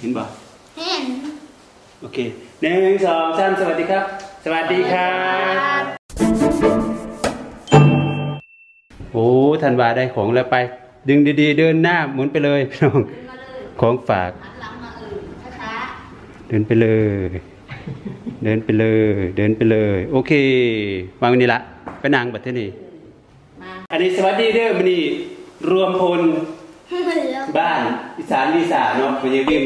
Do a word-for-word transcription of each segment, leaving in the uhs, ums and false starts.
เห็นบ่เห็นโอเคหนึ่งสองสามสวัสดีครับสวัสดีครับโอ้ธันวาได้ของแล้วไปดึงดีๆเดินหน้าหมุนไปเลยพี่น้องของฝากเดินไปเลยเดินไปเลยเดินไปเลยโอเควางวันนี้ละไปนางบัดเท่านี้อันนี้สวัสดีเด้อวันนี้รวมพลบ้านอีสานลิสาเนาะวันนี้พิม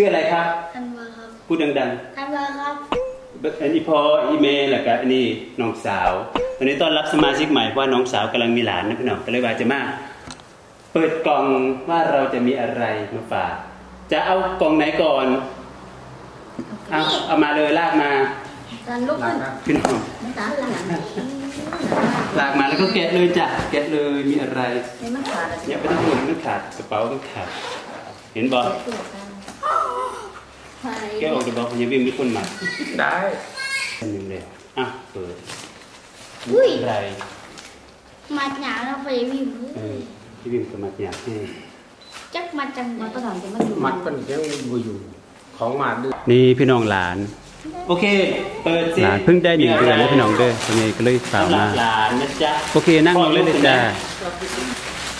ชื่ออะไรครับธันวาครับพูดดังๆธันวาครับอันนี้พ่ออีเมลแล้วก็อันนี้น้องสาววันนี้ต้อนรับสมาชิกใหม่ว่าน้องสาวกำลังมีหลานนะพี่น้องก็เลยว่าจะมาเปิดกล่องว่าเราจะมีอะไรมาฝากจะเอากล่องไหนก่อนเอาเอามาเลยลากมาลากมาขึ้นหองลากมาแล้วก็แกะเลยจ้ะแกะเลยมีอะไรอย่าไปต้องหมุนมันขาดกระเป๋ามันขาดเห็นบอลแกะออกจากบอลพยายามมีคนหมัดได้หนึ่งเลยอ่ะเปิดอะไรมัดหยาบเราพยายามพี่บิมก็มัดหยาบให้จักมัดจังมัดตลอดจะมัดอยู่มัดเป็นแค่วัวอยู่ของหมาด้วยนี่พี่น้องหลานโอเคเปิดสิหลานเพิ่งได้หนึ่งเดือนแล้วพี่น้องเด้อตอนนี้ก็เลยสาวมาหลานนะจ๊ะโอเคนั่งลงเลยจ้ะ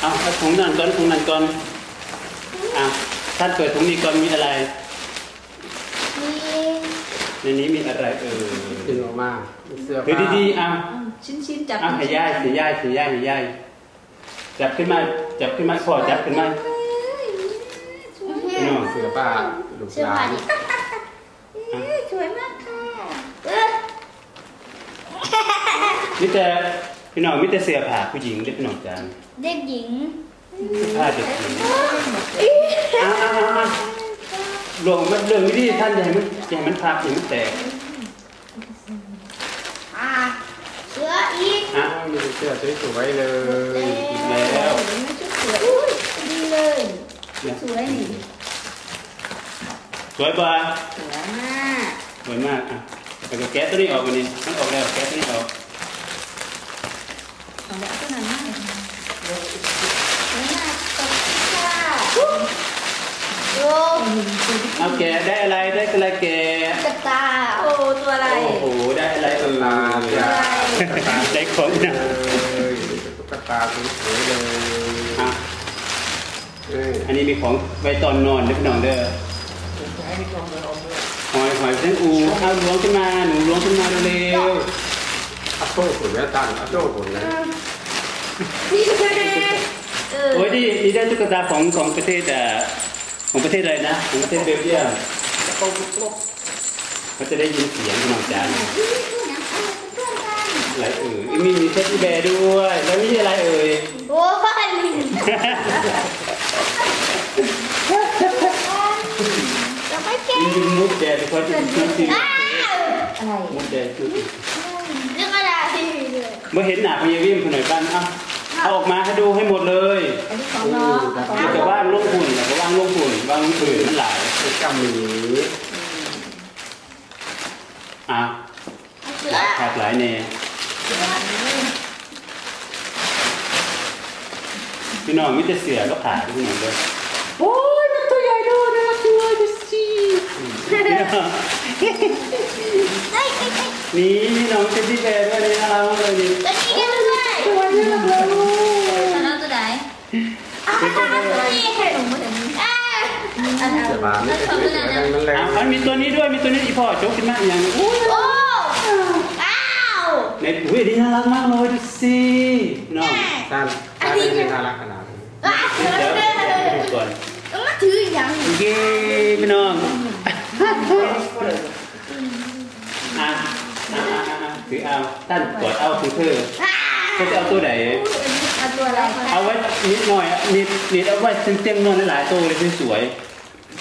เอาถุงนั่นก่อนถุงนั่นก่อนอ่ะท่านเปิดถุงนี้ก่อนมีอะไรในนี้มีอะไรเออดึงออกมาเสื้อผ้าดีๆอ่ะชิ้นๆจับอ่ะขย่ายขย่ายขย่ายขย่ายจับขึ้นมาจับขึ้นมาขอจับขึ้นมาเสื้อผ้าเสื้อผ้านี่สวยมากค่ะมิเตอร์พี่น้องมิเตอร์เสื้อผ้าผู้หญิงเด็กพี่น้องจานเด็กหญิงผ้าเด็กหญิงหลวงมันเรื่องนี้ท่านใหญ่มันใหญ่มันพาผิวแตกเสื้ออีกอ่ะมีเสื้อสวยๆเลยแล้วดีเลยสวยสวยป่ะสวยมากสวยมากอ่ะแต่ก็แก๊สตัวนี้ออกวันนี้มันออกแล้วแก๊สตัวนี้ออกออกแล้วก็นานมากสวยมากตกค่ะโอ้เอาแกได้อะไรได้อะไรแกกระตาโอ้ตัวอะไรโอ้โหได้อะไรตัวลาได้ของนะกระตาสวยเลยอ่ะอันนี้มีของไว้ตอนนอนเล็กน้อยเด้อหอยหอยเส้นอูข้าวล้วงขึ้นมาหนูล้วงขึ้นมาเร็วอัพโต้ขนแล้วตันอัพโต้ขนแล้วนี่คืออะไรโอ้ยนี่นี่ได้ตุ๊กตาของของประเทศแต่ของประเทศอะไรนะของประเทศเบลเยียมเขาจะได้ยินเสียงของจานอะไรเอ่ยมีมีเซ็ตแบร์ด้วยแล้วนี่อะไรเอ่ยโอ้บ้านยิงมุดแดดเพราะที่ที่ที่อะไรมุดแดดคือเรื่องอะไรเมื่อเห็นหนาพยาวิ่งคนไหนบ้างอ่ะเอาออกมาให้ดูให้หมดเลยแต่ว่างลูกหุ่นแต่ว่างลูกหุ่นว่างลูกปืนมันหลายกำมืออ่ะขาดหลายเนยพี่น้องมิเตเสียก็ขาดที่หนึ่งเลยโอ้ยมันตัวใหญ่ด้วยนะตัวดิซีนี่นี่น้องเจนนี่แพรด้วยนี่เราเลยนี่เจนนี่แพรด้วยตัวนี้เราเลยน้องตัวไหนอันมีตัวนี้ด้วยมีตัวนี้อีพ่อโจ๊กขึ้นมาอย่างโอ้อ้าวในเฮ้ยนี่น่ารักมากเลยดิซีน้องตาตาเป็นน่ารักขนาดนี้มาถืออย่างเย้พี่น้องอ่ะถือเอาตั้นกดเอาคือเธอเขาจะเอาตัวไหนเอาไว้นิดหน่อยนิดนิดเอาไว้เต็มๆนวลหลายตัวเลยสวยๆ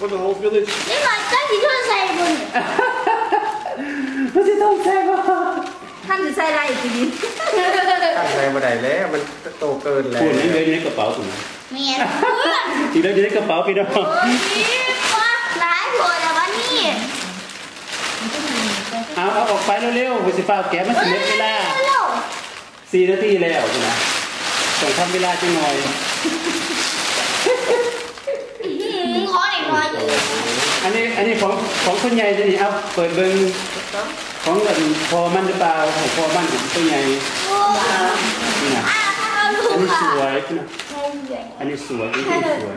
for the whole village. Nó sẽ không sai mà. Hắn sẽ sai lại gì? Thằng này mà đẩy lẽ mình tổ cơn là. Cuốn đi lấy cái bao của mình. Mẹ. Chị lấy cái bao kia đâu. Lái rồi là bắn đi. เอาเอาออกไปเร็วๆบุษฟ้าแกมันเล็กเวลาสี่นาทีแล้วนะส่งทำเวลาจังหน่อยขอหน่อยอยู่อันนี้อันนี้ของของคนใหญ่จะนี่เอาเปิดเบิ้งของเงินพอมันหรือเปล่าของพอมันของคนใหญ่อันนี้สวยนะอันนี้สวยอันนี้สวย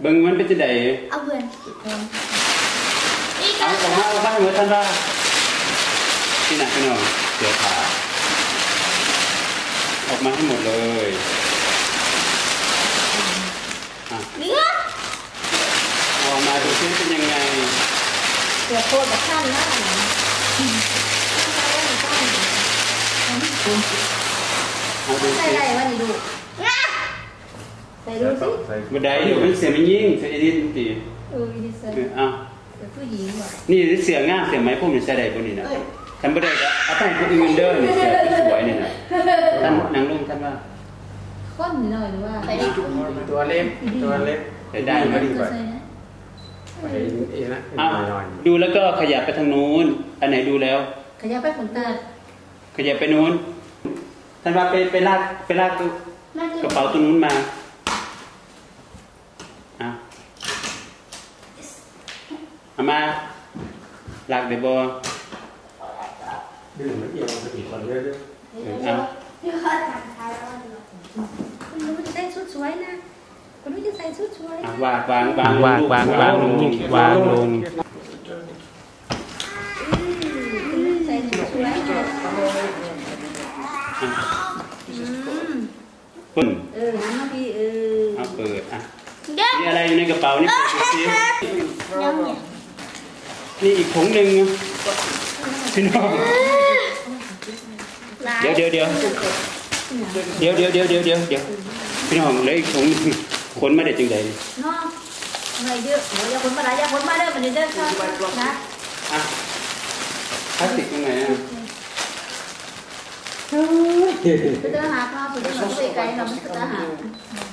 เบิ้งมันเป็นจะไหนเอาเงินเอาออกมาเอาบ้านเมืองท่านว่าที่ไหนพี่น้องเดี๋ยวผ่าออกมาให้หมดเลยเนื้อออกมาดูซิเป็นยังไงเดี๋ยวโคตรแบบท่านนะใส่อะไรวะนี่ดูใส่ดูสิบันไดอยู่มันเสียมันยิ่งเสียดิ้นตีเออดิ้นเสียอ่ะนี่เสือง่ามเสือไม้พวกนี้ใส่ได้พวกนี้นะท่านไม่ได้เอาไปพวกอื่นเด้อเนี่ยเสือที่สวยเนี่ยนะท่านนางลุงท่านว่าข้นหน่อยหรือว่าตัวเล็กตัวเล็กได้ไหมดีกว่าดูแล้วก็ขยับไปทางนู้นอันไหนดูแล้วขยับไปขนตาขยับไปนู้นท่านว่าไปไปลากไปลากกระเป๋าตัวนู้นมาอามาหลักเดบอดื่มไม่เกี่ยวกับอีกคนเยอะด้วยเอาไม่รู้จะใส่ชุดสวยนะไม่รู้จะใส่ชุดสวยวางวางวางวางวางวางลงวางลงใส่ชุดสวยปุ่นเออน้ำพี่เออเอาเปิดอ่ะนี่อะไรอยู่ในกระเป๋านี่เปิดดูซินี่อีกผงหนึ่งพี่น้องเดี๋ยวเดี๋ยวเดี๋ยวเดี๋ยวเดี๋ยวเดี๋ยวเดี๋ยวเดี๋ยวเดี๋ยวพี่น้องเลยอีกผงขนมาเด็ดจังใดน้องอะไรเยอะเดี๋ยวขนมาหลายอย่างขนมาเด้อมันเด้อค่ะนะอ่ะพลาสติกยังไงอ่ะคือจะหาข้าวคือจะหาด้วยไก่เราไม่คือจะหา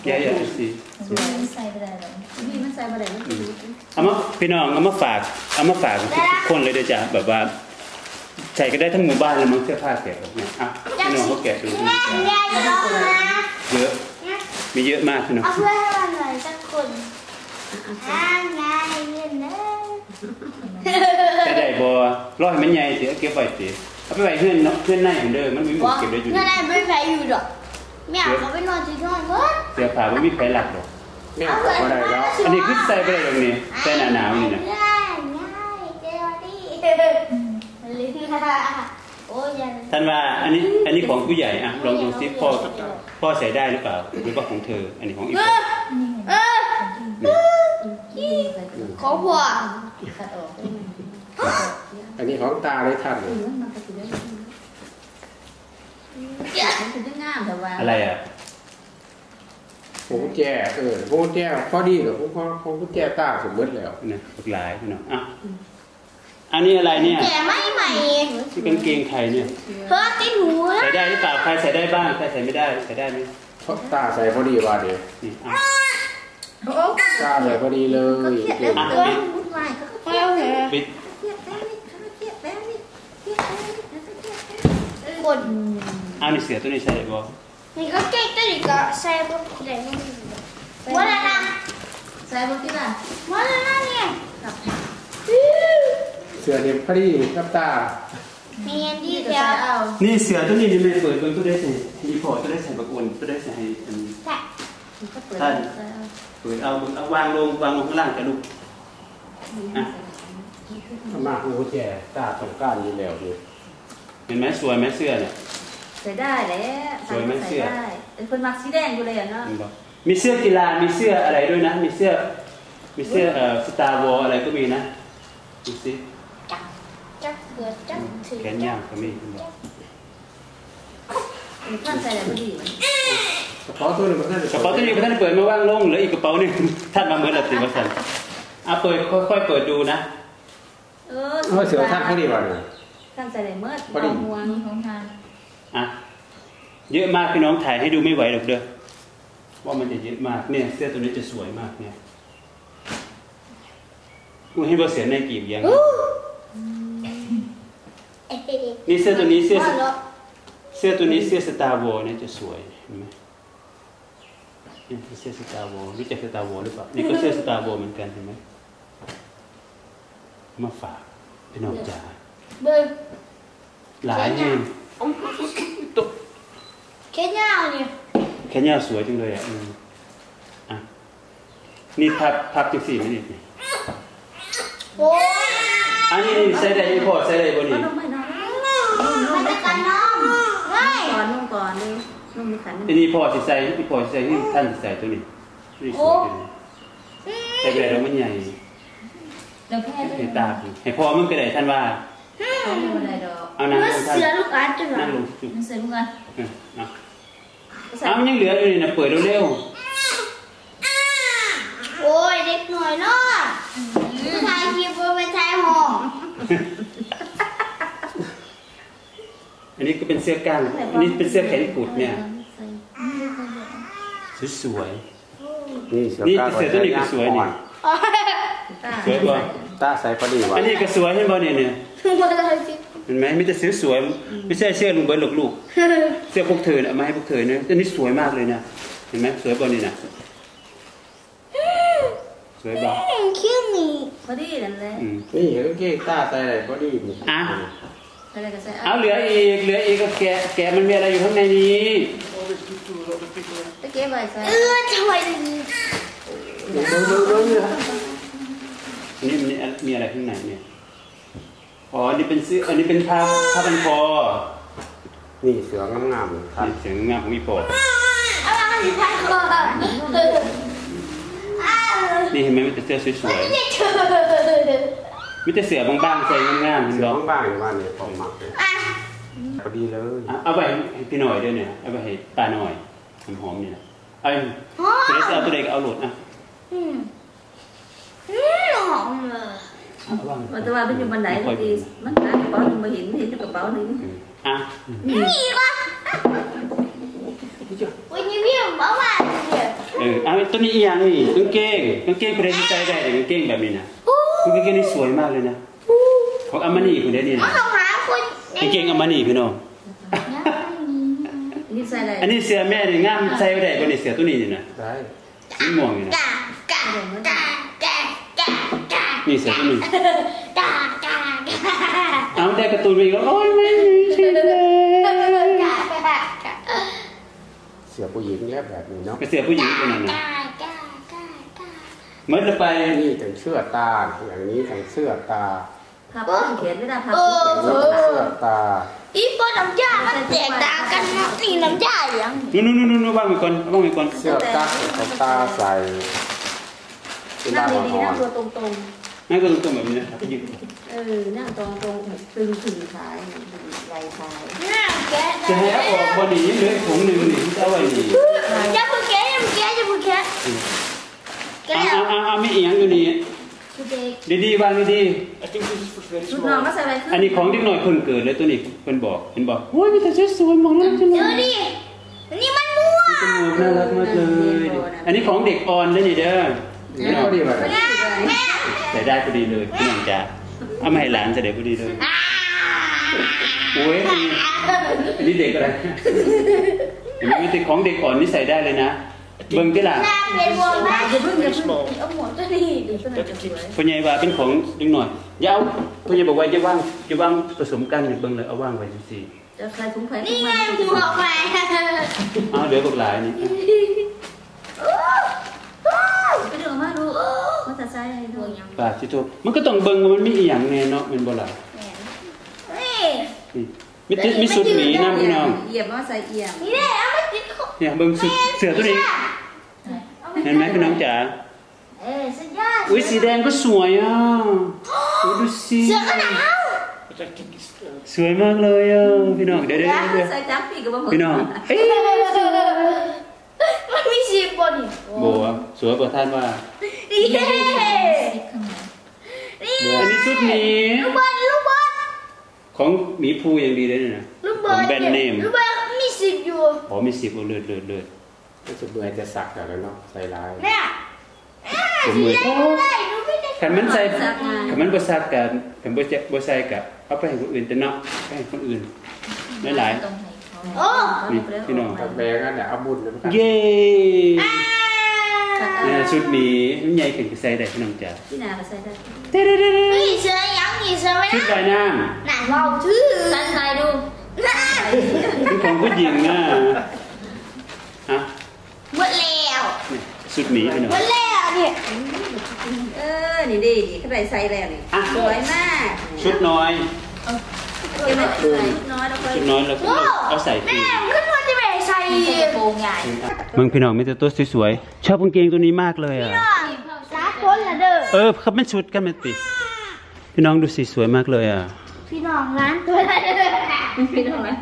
แย่ๆดูสิมันใส่ไปได้หรอพี่มันใส่ไปได้ไม่รู้เอามาพี่น้องเอามาฝากเอามาฝากคนเลยเดี๋ยวจะแบบว่าใส่ก็ได้ทั้งหมู่บ้านเลยมั้งเสื้อผ้าแกะแบบนี้อ่ะพี่น้องก็แกะดูเยอะมีเยอะมากพี่น้องเอาเพื่อให้มันเหมือนสักคนง่ายง่ายเลยจะได้บ่ร้อยมันใหญ่เสียเก็บไว้สิเอาไปไว้เพื่อนเนาะเพื่อนในเหมือนเดิมมันมีหมดเก็บได้อยู่เพื่อนในไม่ไปอยู่หรอกแม่เขาไปนอนที่นอนเพื่อนเสื้อผ้าไม่มีแผลหลักหรอกเอาเพื่อนมาได้แล้วอันนี้คือใส่ไปเลยตรงนี้ใส่หนาหนาวนี่นะง่ายง่ายเจ้าที่ท่านว่าอันนี้อันนี้ของผู้ใหญ่อะลองดูซิพ่อพ่อใส่ได้หรือเปล่าหรือว่าของเธออันนี้ของอีกของพ่ออันนี้ของตาเลยท่านอะไรอ่ะผมแจกเออผมแจกพอดีเหรอผมพอผมแจกตาสมมติแล้วเนี่ยหลายเนาะอ่ะอันนี้อะไรเนี่ยแจกไม่ใหม่ที่กางเกงไทยเนี่ยเฮ้ยติดหูใส่ได้หรือเปล่าใครใส่ได้บ้างใครใส่ไม่ได้ใส่ได้ไหมตาใส่พอดีว่าเดี๋ยวตาใส่พอดีเลยเก่งปิดอ้าวนี่เสือตัวนี้ใส่ได้บ่นี่ก็เก่งตัวนี้ก็ใส่บ่ได้ว่าละนะใส่บ่ที่ละว่าละนะเนี่ยเสือเด็กพอดีกับตามีอันดีเดียวนี่เสือตัวนี้นี่ไม่เปิดเบิ่งตัวได้ใส่รีพอร์ตตัวได้ใส่ประกุนตัวได้ใส่อันท่านเปิดเอาเอาวางลงวางลงข้างล่างจ้ะลูกอ่ะมากโอเคตาต้องการนี่แล้วดูเห็นไหมสวยไหมเสื้อเนี่ยใส่ได้แหละสวยไหมเสื้อเป็นคนมักสีแดงอยู่เลยอ่ะเนาะมีเสื้อกีฬามีเสื้ออะไรด้วยนะมีเสื้อมีเสื้อเอ่อสตาร์วอลอะไรก็มีนะดูสิจับจับเกิดจับถือแขนยาวก็มีท่านใส่อะไรพอดี กระเป๋าตัวหนึ่งกระเป๋าตัวนี้ท่านเปิดไม่ว่างลงเหลืออีกกระเป๋านึงท่านมาเหมือนแบบสี่ประเสริฐอ่ะเปิดค่อยๆเปิดดูนะเออเสือท่านพอดีวันท่านใส่เมื่อพอดีม่วงของท่านอ่ะเยอะมากพี่น้องถ่ายให้ดูไม่ไหวหรอกเด้อว่ามันจะเยอะมากเนี่ยเสื้อตัวนี้จะสวยมากเนี่ยกูให้เบอร์เสียในกีบยังนี่เสื้อตัวนี้เสื้อเสื้อตัวนี้เสื้อสตาร์วอร์เนี่ยจะสวยเห็นไหมนี่เสื้อสตาร์วอร์รู้จักสตาร์วอร์หรือเปล่านี่ก็เสื้อสตาร์วอร์เหมือนกันเห็นไหมมาฝากเป็นน้องจ๋าหลายเนี่ยแค่เงาเนี่ยแค่เงาสวยจังเลยอ่ะอ่ะนี่พับพับจุดสี่ไม่นิดนี่อันนี้ใส่ได้ยี่พอใส่ได้บ่นี่มันจะกันน้องก่อนนุ่งก่อนนี่นุ่งมีขันอันนี้พอจะใส่ที่พอจะใส่ที่ท่านใส่ตัวนี้นี่สวยใส่ไปแล้วมันใหญ่ให้ตาดูให้พอมึงกระไดท่านว่าเอาน้ำลงท่านเสือลูกอัดจุดน้ำลงจุดเสือลูกอัดน้ำยังเหลืออยู่นี่นะเปิดเร็วๆโอ้ยเด็กหน่อยเนาะชายคีบเป็นชายหงอันนี้ก็เป็นเสื้อกล้ามอันนี้เป็นเสื้อแขนกุดเนี่ยสวยๆนี่เสื้อตัวนี้ก็สวยนี่สวยป่ะตาใสพอดีว่ะอันนี้ก็สวยเห็นป่ะเนี่ยเนี่ยเห็นไหมไม่แต่เสื้อสวยไม่ใช่เสื้อลุงเบิร์ดหรอกลูกเสื้อพวกเธอเนี่ยมาให้พวกเธอเนี่ยอันนี้สวยมากเลยนะเห็นไหมสวยป่ะนี่นะสวยป่ะพอดีนั่นแหละนี่เห็นเก๊กตาใส่อะไรพอดีนี่อ่ะเอาเหลืออีกเหลืออีกก็แกะแกะมันมีอะไรอยู่ข้างในนี้ตะเกียบใส่เออทำไมนี่นี่มีอะไรข้างในเนี่ยอ๋อนี่เป็นเสื้ออันนี้เป็นผ้าผ้าพันคอนี่เสืองงามๆครับเสืองงามของพี่ปออะไรนี่ผ้าคอนี่เห็นไหมมันจะเสื้อสวยๆมิจะเสือบางๆใจง่ายๆมันร้องบางๆว่าเนี่ยพอหมักเลยพอดีเลยเอาไปพี่หน่อยด้วยเนี่ยเอาไปให้ตาหน่อยหอมๆนี่นะไอ้ตัวเด็กเอาตัวเด็กเอาหลุดนะอืมหอมเลยมันจะว่าเป็นอยู่บนไหนดีมันหากระเป๋ามาเห็นเห็นกระเป๋านี่อ่ะมีวะวันนี้พี่ผมบอกว่าเออเอาตัวนี้อีหยังนี่กางเกงกางเกงประดิษฐ์ใจได้กางเกงแบบนี้นะกางเกงนี่สวยมากเลยนะของอามานี่คนเดียวนี่นะกางเกงอามานี่พี่น้องอันนี้เสื้อแม่เนี่ยงามใส่ได้กว่านี่เสื้อตัวนี้นี่นะได้นี่ม่วงนี่นะนี่เสื้อตัวนี้เอาได้การ์ตูนไปก็โอ๊ยไม่ใช่เลยเสือผู้หญิงแยบแบบนี้เนาะเสือผู้หญิงเป็นยังไงเมื่อจะไปนี่แต่เสื้อตาอย่างนี้แต่เสื้อตาพับเขียนไม่ได้พับเสื้อตาอีโป้น้ำยามันแตกตากันนี่น้ำยาอย่างนู้นนู้นนู้นบ้างมีคนบ้างมีคนเสื้อตาตาใส่นั่งดีๆนั่งตัวตรงๆนั่งตัวตรงๆแบบนี้นะครับยืนเออนั่งตรงๆตึงถึงขายใหญ่ขายจะให้ออกบอดี้เหลือถุงหนึ่งหนึ่งจะเอาไว้ดีจะพูดแค่จะพูดแค่จะพูดแค่เอาเอาเอาไม่เอียงอยู่นี่ดีดีวางดีดีชุดนอนก็ใส่ไปอันนี้ของเด็กหน่อยคนเกิดเลยตัวนี้คนบอกคนบอกโอ้ยมีแต่ชุดสวยมองแล้วจังเลยดูดินี่มันม่วงน่ารักมากเลยอันนี้ของเด็กอ่อนเลยนี่เด้อใส่ได้พอดีเลยพี่น้องจ๋าเอามาให้หลานใส่ได้พอดีเลยโอ้ยอันนี้เด็กอะไรเห็นไหมมีแต่ของเด็กอ่อนนี่ใส่ได้เลยนะเบิ่งที่หลังพญายว่าเป็นของเด็กหน่อยอย่าเอาพญายบอกว่าจะว่างจะว่างผสมกันเบิ่งเลยเอาว่างไว้สินี่ไงหัวไว้เอาเดี๋ยวบอกหลายนี่ไปดูมาดูมาตัดใจให้ดูยังป่ะที่ทุกมันก็ต้องเบิ่งมันมีอีหยังแน่เนาะมันบ่หลายมิติมิสุดหนีน้ำพี่น้องเหยียบว่าใส่เอียงเนี่ยเบิ้งเสือตัวนี้เห็นไหมพี่น้องจ๋าอุ้ยสีแดงก็สวยอ่ะดูสิสวยมากเลยอ่ะพี่น้องเดี๋ยวเดี๋ยวพี่น้องเฮ้ย มันมีสีบนอีกบัวสวยกว่าท่านว่าเย้อันนี้ชุดนี้ลูกบอลลูกบอลของหมีภูยังดีเลยนะลูกบอลแบรนด์เนมลูกบอลมีสิบอยู่อ๋อมีสิบเอาเลือดเลือดเลือดก็จะเบื่อจะสักแต่แล้วเนาะใส่ลายเนี่ยผมมือขันมันใส่ขันมันบวชสักกับขันบวชบวชใส่กับเอาไปให้คนอื่นแต่เนาะไปให้คนอื่นไม่หลายโอ้พี่น้องกับแบงค์เนี่ยเอาบุญเลยมั้งเย้เนี่ยชุดนี้มันใหญ่ขึ้นก็ใส่ได้พี่น้องจ๋าที่นาก็ใส่ได้เด้อเด้อเด้อเฮ้ยเสื้อยังมีเสื้อไหมชุดใส่น้ำหนังเราชื่อตันใส่ดูนี่ของผู้หญิงนะฮะหมดแล้วชุดนี้พี่น้องหมดแล้วเนี่ยเออนี่ดีเขาใส่แล้วนี่สวยมากชุดน้อยชุดน้อยแล้วก็เอาใส่ปีกขึ้นมาจะไปใส่โปงใหญ่มึงพี่น้องมีแต่ตัวสวยๆชอบกางเกงตัวนี้มากเลยอ่ะรักคนละเด้อเออเขาเป็นชุดกันเป็นติพี่น้องดูสีสวยมากเลยอ่ะพี่น้องร้านตัวละเด้อพี่น้องนะ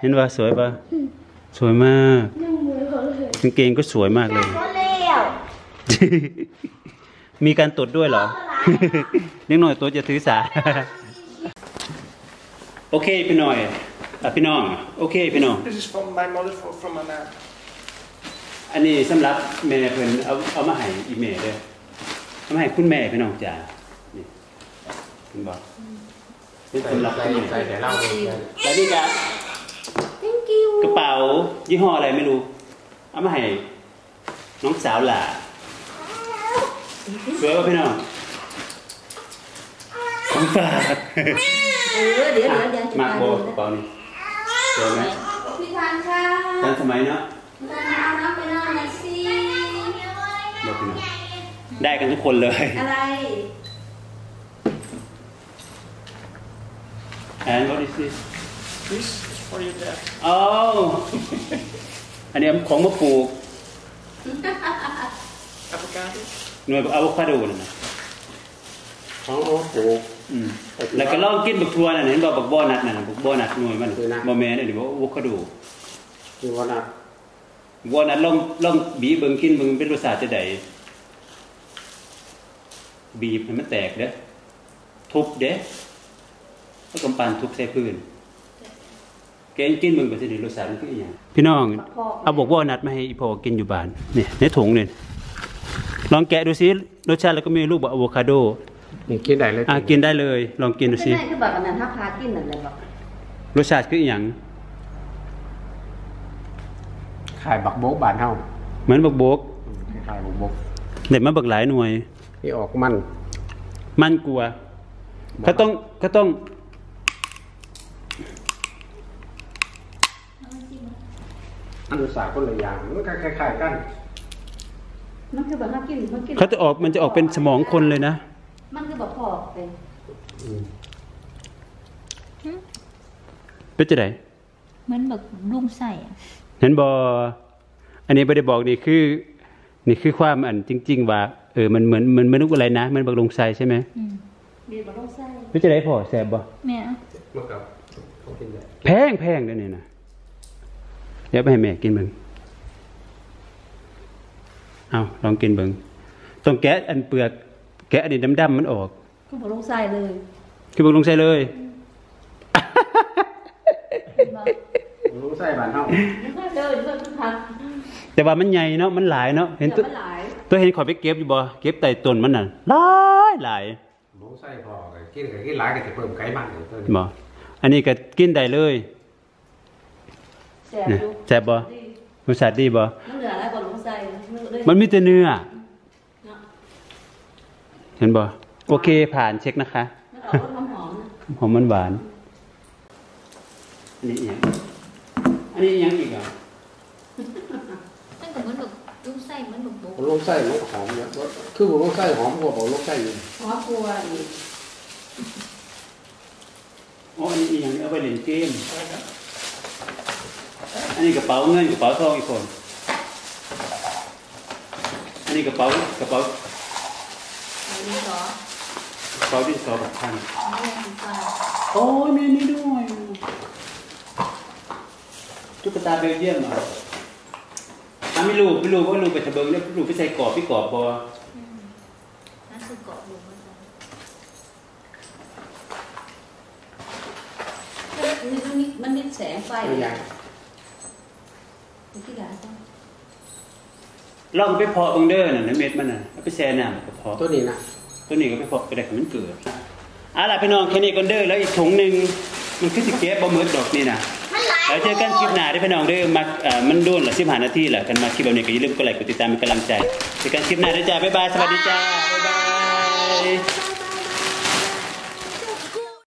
เห็นว่าสวยปะสวยมากกางเกงก็สวยมากเลยมีการตดด้วยเหรอนิดหน่อยตัวจะถือสาโอเคพี่น้อยพี่น้องโอเคพี่น้องอันนี้สำหรับแม่เพิ่นเอาเอามาให้อีเมลเลยเอามาให้คุณแม่พี่น้องจ๋านี่คุณบอกนี่สำหรับคุณใส่แต่เล่าแล้วนี่จ้ะกระเป๋ายี่ห้ออะไรไม่รู้เอามาให้น้องสาวหล่าสวยป่ะพี่น้องของฝากเออเดี๋ยวเดี๋ยวเดี๋ยวมาโบกเปล่านี่เจอไหมพี่ทันค่ะทันสมัยเนาะทันเอาน้ำไปนอนหน่อยสิได้กันทุกคนเลยอะไรแอน what is this this for your dad อ๋ออันนี้ของมะปลูกอะโวคาโดหน่วยอะโวคาโดนะเขาโอ้โหแล้วก็ลองกินบักทัวน่ะเห็นบอกบักบ่อนัดน่ะบักบ่อนัดหน่วยมันบ่แม่นอันนี้บ่อะโวคาโดคือบ่อนัดบ่อนัดลองลองบีบเบิ่งกินเบิ่งเป็นรสชาติจะได้บีบให้มันแตกเด้อทุบเด้อแล้วก็ปั่นทุบใส่พื้นแกงกินเบิ่งก็สิได้รสชาติมันคืออีหยังพี่น้องเอาบักบ่อนัดมาให้อีพ่อกินอยู่บ้านนี่ในถุงนี่ลองแกะดูซิรสชาติแล้วก็มีลูกอะโวคาโดกินได้เลยอ่ะกินได้เลยลองกินดูซิคือแบบนั้นถ้าพากินอะไรแบบรสชาติคืออย่างขายบักโบกบานเท่าเหมือนบักโบกขายบักโบกเด็ดมาบักหลายหน่วยที่ออกมันมันกลัวก็ต้องก็ต้องอันดุษาคนละอย่างมันคล้ายๆกันเขาจะออกมันจะออกเป็นสมองคนเลยนะมันคือแบบพอกเป็นเป็นจะไหนเหมือนแบบลุ่มใส่นั้นบออันนี้ไม่ได้บอกนี่คือนี่คือความอันจริงๆว่าเออมันเหมือนมันไม่รู้อะไรนะมันบักลงใส่ใช่ไหมเป็นจะไหนพอแสบบอเนี่ยแพงแพงเดี๋ยวนี้นะเดี๋ยวไปให้แม่กินมึงเอาลองกินเบิ่งต้องแกะอันเปลือกแกะอันนี้ดำๆมันออกคือบกลงใส่เลยคือบกลงใส่เลยบกลงใส่บานเท่าแต่ว่ามันใหญ่เนาะมันหลายเนาะเห็นตัวตัวเห็นขอไปเก็บอยู่บ่เก็บไต่ต้นมันน่ะหลายหลายบกลงใส่พอกินกับกินหลายก็จะเพิ่มไขมันบ่อันนี้ก็กินได้เลยแซ่บบ่รสชาติดีบ่มันมีแต่เนื้อเห็นบ่โอเคผ่านเช็คนะคะหอมมันหวานอันนี้ยังอันนี้ยังอีกอ่ะตั้งแต่มันแบบลูกไส้มันแบบโบลูกไส้ลูกหอมเนี่ยคือบอกลูกไส้หอมกว่าบอกลูกไส้อยู่หอมกว่าอีกอ๋ออันนี้ยังเอาไปเล่นเกมอันนี้กระเป๋าเงินกระเป๋าทองอีกคนอันนี้กระเป๋ากระเป๋าดินสอกระเป๋าดินสอแบบพันโอ้ยมีนี่ด้วยตุ๊กตาเบลเยียมเหรอ ไม่รู้ไม่รู้ว่ารู้ไปทะเบิงเนี่ยรู้ไปใส่กรอบพี่กรอบพอนั่นคือกรอบลงมาจ้ะนี่ตรงนี้มันมีแสงไฟอย่างที่หลานต้องลองไปพอตรงเด้อน่ะนะเม็ดมันน่ะไปแช่น้ำก็พอตัวนี้นะตัวนี้ก็ไปพอไปได้ของมันเกิดเอาล่ะพี่น้องแค่นี้ก็เด้อแล้วอีกถุงหนึ่งมันคือสิเก็บบะหมึกดอกนี่นะแล้วเจอกันคลิปหน้าได้พี่น้องเด้อมาเอ่อมันโดนละสิบห้านาทีแหละกันมาคลิปแบบนี้ก็อย่าลืมกดไลค์กดติดตามเป็นกำลังใจเจอกันคลิปหน้าด้วยจ้าบ๊ายบายสวัสดีจ้าบ๊ายบาย